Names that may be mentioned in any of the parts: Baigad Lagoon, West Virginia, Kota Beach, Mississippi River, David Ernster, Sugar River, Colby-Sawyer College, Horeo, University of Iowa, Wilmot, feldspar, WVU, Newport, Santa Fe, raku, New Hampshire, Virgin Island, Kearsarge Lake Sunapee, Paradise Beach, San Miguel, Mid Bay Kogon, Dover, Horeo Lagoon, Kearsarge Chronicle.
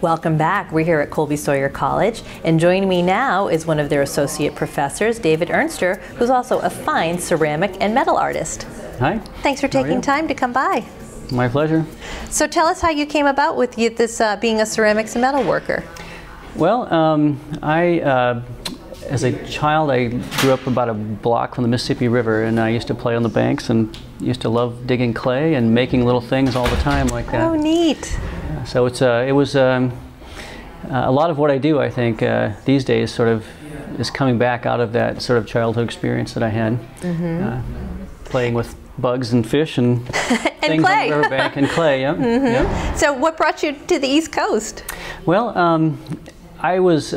Welcome back. We're here at Colby-Sawyer College, and joining me now is one of their associate professors, David Ernster, who's also a fine ceramic and metal artist. Hi. Thanks for taking time to come by. My pleasure. So tell us how you came about with this being a ceramics and metal worker. Well, as a child, I grew up about a block from the Mississippi River, and I used to play on the banks and used to love digging clay and making little things all the time like that. Oh, neat. So a lot of what I do, I think, these days sort of is coming back out of that sort of childhood experience that I had, playing with bugs and fish and, things clay. On the riverbank and clay. Yeah. Yeah. So what brought you to the East Coast? Well, I was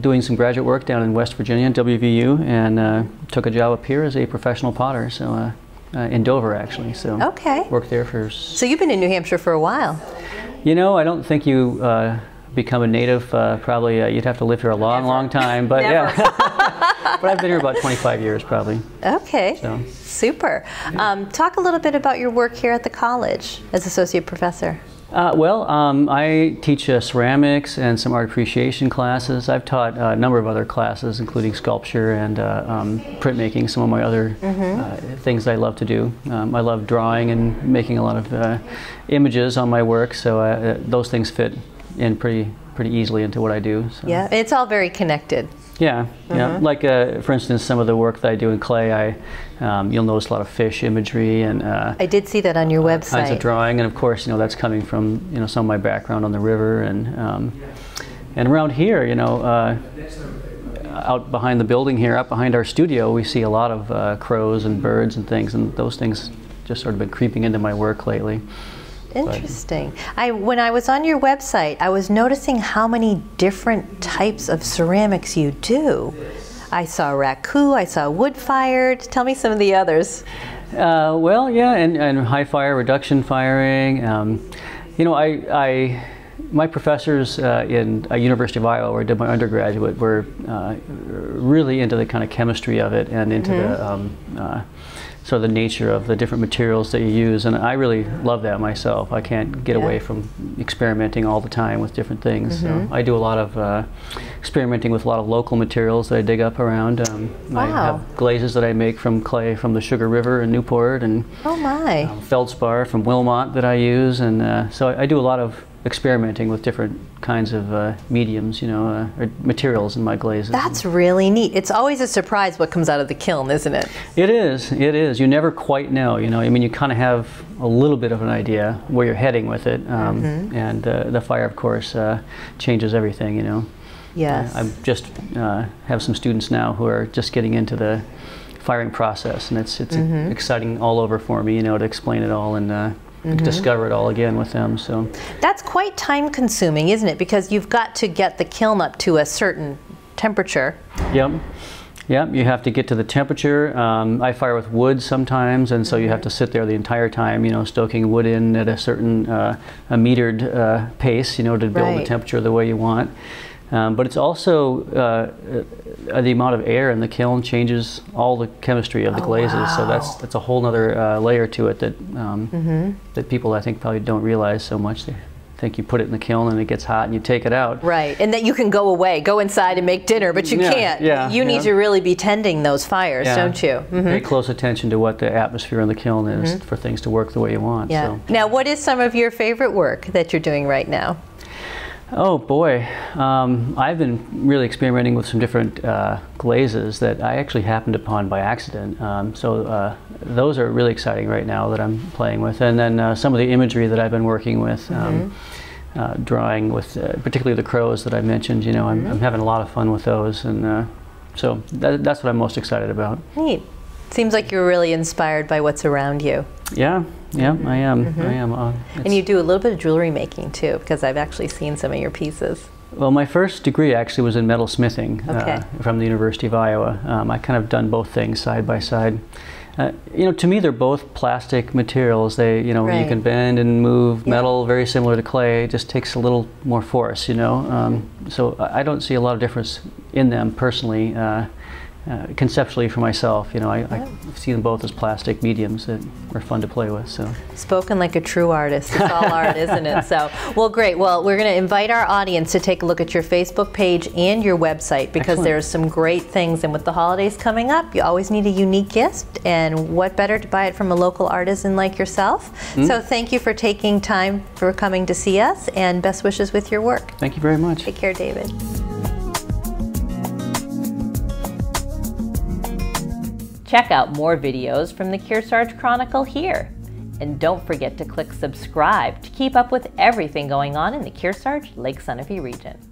doing some graduate work down in West Virginia, WVU, and took a job up here as a professional potter. So in Dover, actually. So worked there for. So you've been in New Hampshire for a while. You know, I don't think you become a native. Probably you'd have to live here a long, long time. But yeah, but I've been here about 25 years, probably. Okay. So. Super. Yeah. Talk a little bit about your work here at the college as associate professor. I teach ceramics and some art appreciation classes. I've taught a number of other classes, including sculpture and printmaking, some of my other things I love to do. I love drawing and making a lot of images on my work, so those things fit in pretty easily into what I do. So. Yeah, it's all very connected. Yeah, yeah. Like for instance, some of the work that I do in clay, you'll notice a lot of fish imagery and. I did see that on your website. Kinds of drawing, and of course, you know, that's coming from some of my background on the river and around here, out behind the building here, out behind our studio, we see a lot of crows and birds and things, and those things just sort of been creeping into my work lately. Interesting. When I was on your website, I was noticing how many different types of ceramics you do. I saw raku, I saw wood-fired. Tell me some of the others. Well, yeah, and high fire, reduction firing. My professors in University of Iowa, where I did my undergraduate, were really into the kind of chemistry of it and into sort of the nature of the different materials that you use, and I really love that myself. I can't get away from experimenting all the time with different things. So I do a lot of experimenting with a lot of local materials that I dig up around. I have glazes that I make from clay from the Sugar River in Newport, and feldspar from Wilmot that I use, and so I do a lot of experimenting with different kinds of mediums, or materials in my glazes. That's really neat. It's always a surprise what comes out of the kiln, isn't it? It is. It is. You never quite know. You kind of have a little bit of an idea where you're heading with it, and the fire, of course, changes everything. Yes. I just have some students now who are just getting into the firing process, and it's exciting all over for me, to explain it all and. Discover it all again with them. So that's quite time consuming, isn't it? Because you've got to get the kiln up to a certain temperature. Yep, you have to get to the temperature. I fire with wood sometimes, and so you have to sit there the entire time, stoking wood in at a certain a metered pace, to build the temperature the way you want. But it's also the amount of air in the kiln changes all the chemistry of the glazes. Wow. So that's a whole other layer to it that that people, I think, probably don't realize so much. They think you put it in the kiln and it gets hot and you take it out. Right, and that you can go inside and make dinner, but you can't. You need to really be tending those fires, don't you? Pay close attention to what the atmosphere in the kiln is for things to work the way you want. Yeah. So. Now, what is some of your favorite work that you're doing right now? Oh boy, I've been really experimenting with some different glazes that I actually happened upon by accident. So those are really exciting right now that I'm playing with. And then some of the imagery that I've been working with, drawing with, particularly the crows that I mentioned, I'm having a lot of fun with those. And so that's what I'm most excited about. Neat. Seems like you're really inspired by what's around you. Yeah, I am. I am. And you do a little bit of jewelry making too, because I've actually seen some of your pieces. Well, my first degree actually was in metal smithing from the University of Iowa. I kind of done both things side by side. To me, they're both plastic materials. They, you can bend and move metal, very similar to clay. It just takes a little more force, So I don't see a lot of difference in them personally. conceptually for myself, you know, I see them both as plastic mediums that are fun to play with. So spoken like a true artist. It's all art, isn't it? So, well, great. Well, we're going to invite our audience to take a look at your Facebook page and your website, because there's some great things. And with the holidays coming up, you always need a unique gift, and what better to buy it from a local artisan like yourself. So thank you for taking time, for coming to see us, and best wishes with your work. Thank you very much. Take care, David. Check out more videos from the Kearsarge Chronicle here. And don't forget to click subscribe to keep up with everything going on in the Kearsarge Lake Sunapee region.